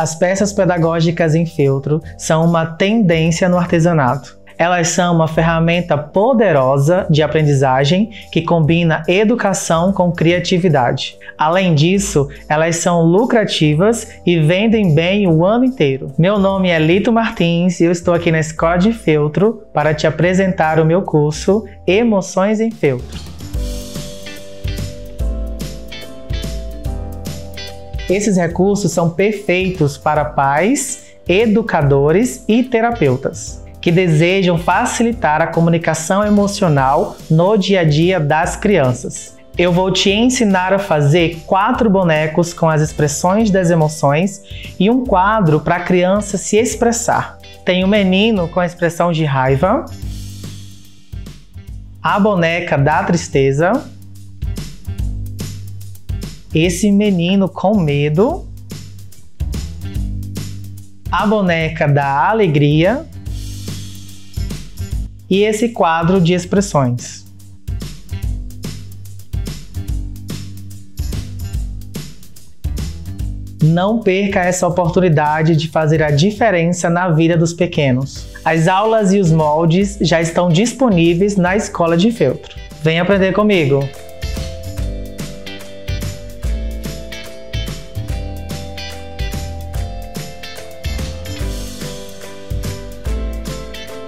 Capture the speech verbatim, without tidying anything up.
As peças pedagógicas em feltro são uma tendência no artesanato. Elas são uma ferramenta poderosa de aprendizagem que combina educação com criatividade. Além disso, elas são lucrativas e vendem bem o ano inteiro. Meu nome é Lito Martins e eu estou aqui na Escola de Feltro para te apresentar o meu curso Emoções em Feltro. Esses recursos são perfeitos para pais, educadores e terapeutas que desejam facilitar a comunicação emocional no dia a dia das crianças. Eu vou te ensinar a fazer quatro bonecos com as expressões das emoções e um quadro para a criança se expressar. Tem o menino com a expressão de raiva, a boneca da tristeza, esse menino com medo, a boneca da alegria e esse quadro de expressões. Não perca essa oportunidade de fazer a diferença na vida dos pequenos. As aulas e os moldes já estão disponíveis na Escola de Feltro. Vem aprender comigo!